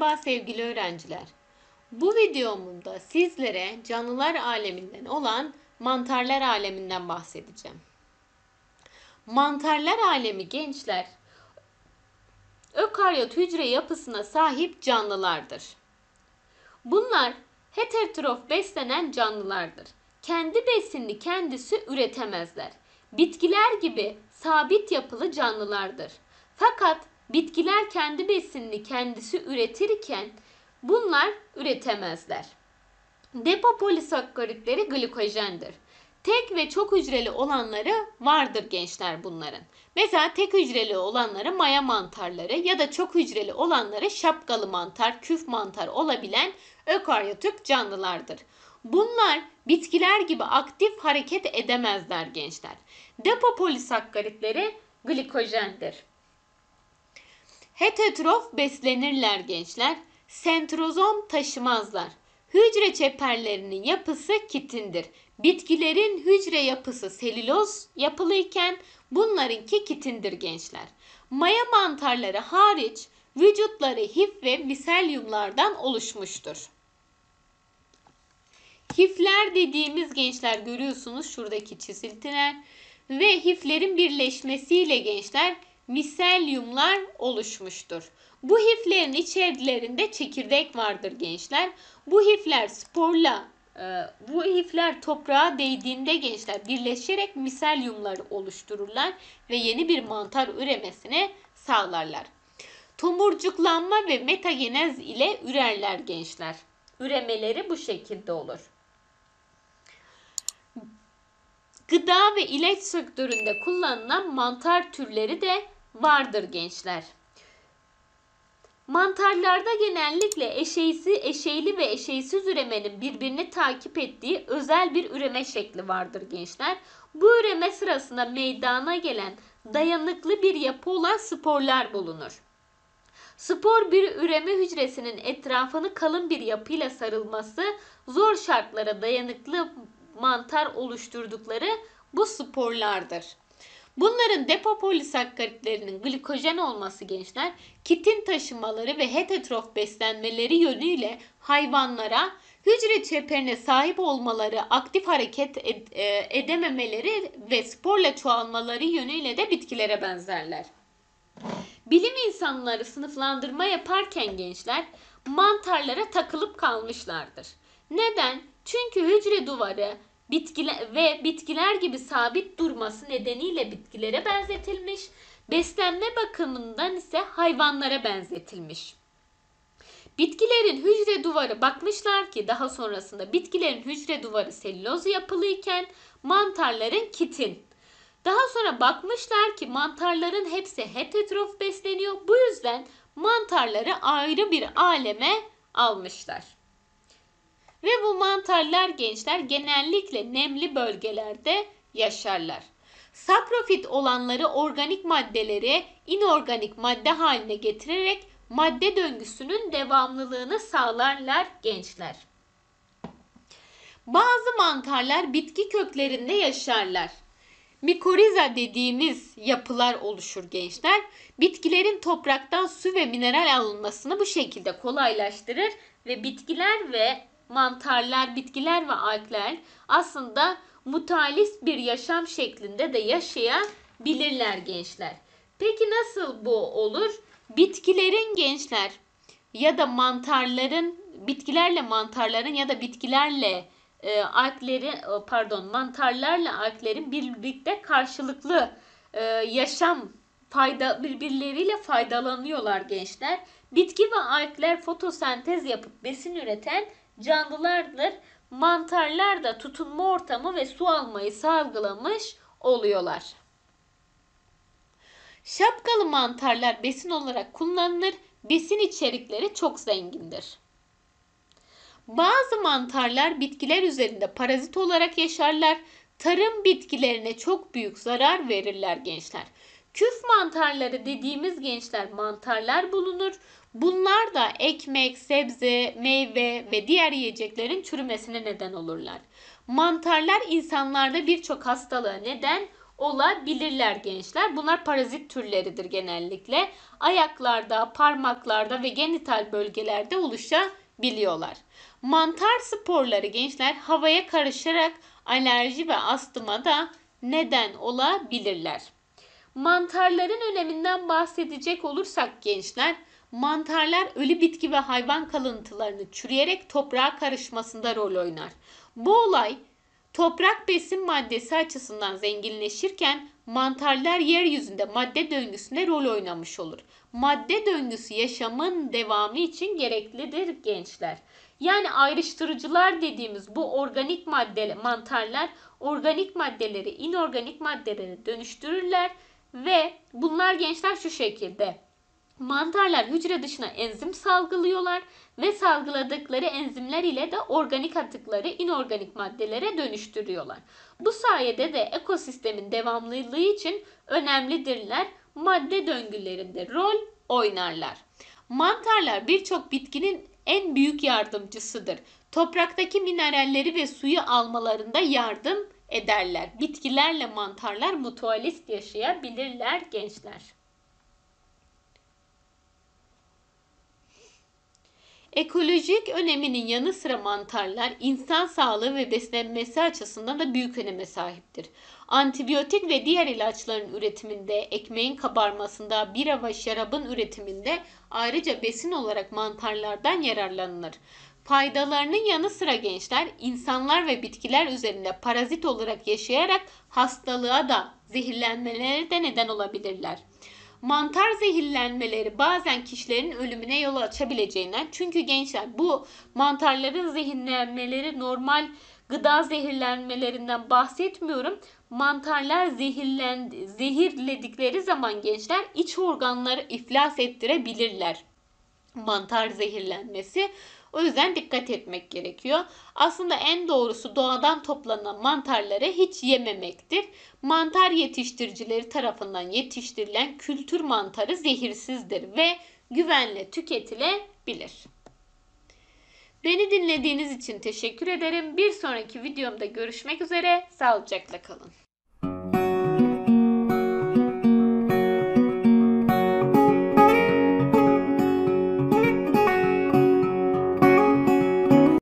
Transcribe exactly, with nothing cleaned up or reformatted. Merhaba sevgili öğrenciler. Bu videomda sizlere canlılar aleminden olan mantarlar aleminden bahsedeceğim. Mantarlar alemi gençler, ökaryot hücre yapısına sahip canlılardır. Bunlar heterotrof beslenen canlılardır. Kendi besinini kendisi üretemezler. Bitkiler gibi sabit yapılı canlılardır. Fakat bitkiler kendi besinini kendisi üretirken bunlar üretemezler. Depo polisakkaritleri glikojendir. Tek ve çok hücreli olanları vardır gençler bunların. Mesela tek hücreli olanları maya mantarları ya da çok hücreli olanları şapkalı mantar, küf mantar olabilen ökaryotik canlılardır. Bunlar bitkiler gibi aktif hareket edemezler gençler. Depo polisakkaritleri glikojendir. Heterotrof beslenirler gençler. Sentrozom taşımazlar. Hücre çeperlerinin yapısı kitindir. Bitkilerin hücre yapısı selüloz yapılıyken bunlarınki kitindir gençler. Maya mantarları hariç vücutları hif ve miselyumlardan oluşmuştur. Hifler dediğimiz gençler görüyorsunuz şuradaki çiziltiler ve hiflerin birleşmesiyle gençler miselyumlar oluşmuştur. Bu hiflerin içerilerinde çekirdek vardır gençler. Bu hifler sporla, bu hifler toprağa değdiğinde gençler birleşerek miselyumlar oluştururlar ve yeni bir mantar üremesine sağlarlar. Tomurcuklanma ve metagenez ile ürerler gençler. Üremeleri bu şekilde olur. Gıda ve ilaç sektöründe kullanılan mantar türleri de vardır gençler. Mantarlarda genellikle eşeysi, eşeyli ve eşeysiz üremenin birbirini takip ettiği özel bir üreme şekli vardır gençler. Bu üreme sırasında meydana gelen dayanıklı bir yapı olan sporlar bulunur. Spor bir üreme hücresinin etrafını kalın bir yapıyla sarılması zor şartlara dayanıklı mantar oluşturdukları bu sporlardır. Bunların depo polisakkaritlerinin glikojen olması gençler kitin taşımaları ve heterotrof beslenmeleri yönüyle hayvanlara hücre çeperine sahip olmaları, aktif hareket edememeleri ve sporla çoğalmaları yönüyle de bitkilere benzerler. Bilim insanları sınıflandırma yaparken gençler mantarlara takılıp kalmışlardır. Neden? Çünkü hücre duvarı bitkiler ve bitkiler gibi sabit durması nedeniyle bitkilere benzetilmiş, beslenme bakımından ise hayvanlara benzetilmiş. Bitkilerin hücre duvarı bakmışlar ki daha sonrasında bitkilerin hücre duvarı selüloz yapılıyken mantarların kitin. Daha sonra bakmışlar ki mantarların hepsi heterotrof besleniyor. Bu yüzden mantarları ayrı bir aleme almışlar. Ve bu mantarlar gençler genellikle nemli bölgelerde yaşarlar. Saprofit olanları organik maddeleri inorganik madde haline getirerek madde döngüsünün devamlılığını sağlarlar gençler. Bazı mantarlar bitki köklerinde yaşarlar. Mikoriza dediğimiz yapılar oluşur gençler. Bitkilerin topraktan su ve mineral alınmasını bu şekilde kolaylaştırır ve bitkiler ve mantarlar, bitkiler ve algler aslında mutalist bir yaşam şeklinde de yaşayabilirler gençler. Peki nasıl bu olur? Bitkilerin gençler ya da mantarların, bitkilerle mantarların ya da bitkilerle E, algleri, pardon mantarlarla alglerin birlikte karşılıklı e, yaşam fayda, birbirleriyle faydalanıyorlar gençler. Bitki ve algler fotosentez yapıp besin üreten canlılardır. Mantarlar da tutunma ortamı ve su almayı salgılamış oluyorlar. Şapkalı mantarlar besin olarak kullanılır. Besin içerikleri çok zengindir. Bazı mantarlar bitkiler üzerinde parazit olarak yaşarlar. Tarım bitkilerine çok büyük zarar verirler gençler. Küf mantarları dediğimiz gençler mantarlar bulunur. Bunlar da ekmek, sebze, meyve ve diğer yiyeceklerin çürümesine neden olurlar. Mantarlar insanlarda birçok hastalığa neden olabilirler gençler. Bunlar parazit türleridir genellikle. Ayaklarda, parmaklarda ve genital bölgelerde oluşabiliyorlar. Mantar sporları gençler havaya karışarak alerji ve astıma da neden olabilirler. Mantarların öneminden bahsedecek olursak gençler, mantarlar ölü bitki ve hayvan kalıntılarını çürüyerek toprağa karışmasında rol oynar. Bu olay toprak besin maddesi açısından zenginleşirken mantarlar yeryüzünde madde döngüsünde rol oynamış olur. Madde döngüsü yaşamın devamı için gereklidir gençler. Yani ayrıştırıcılar dediğimiz bu organik madde, mantarlar organik maddeleri inorganik maddelere dönüştürürler ve bunlar gençler şu şekilde. Mantarlar hücre dışına enzim salgılıyorlar ve salgıladıkları enzimler ile de organik atıkları inorganik maddelere dönüştürüyorlar. Bu sayede de ekosistemin devamlılığı için önemlidirler. Madde döngülerinde rol oynarlar. Mantarlar birçok bitkinin en büyük yardımcısıdır. Topraktaki mineralleri ve suyu almalarında yardım ederler. Bitkilerle mantarlar mutualist yaşayabilirler gençler. Ekolojik öneminin yanı sıra mantarlar insan sağlığı ve beslenmesi açısından da büyük öneme sahiptir. Antibiyotik ve diğer ilaçların üretiminde, ekmeğin kabarmasında, bira ve şarabın üretiminde ayrıca besin olarak mantarlardan yararlanılır. Faydalarının yanı sıra gençler insanlar ve bitkiler üzerinde parazit olarak yaşayarak hastalığa da zehirlenmelere de neden olabilirler. Mantar zehirlenmeleri bazen kişilerin ölümüne yol açabileceğinden, çünkü gençler bu mantarların zehirlenmeleri normal gıda zehirlenmelerinden bahsetmiyorum. Mantarlar zehirlen, zehirledikleri zaman gençler iç organları iflas ettirebilirler. Mantar zehirlenmesi. O yüzden dikkat etmek gerekiyor. Aslında en doğrusu doğadan toplanan mantarları hiç yememektir. Mantar yetiştiricileri tarafından yetiştirilen kültür mantarı zehirsizdir ve güvenle tüketilebilir. Beni dinlediğiniz için teşekkür ederim. Bir sonraki videomda görüşmek üzere. Sağlıcakla kalın.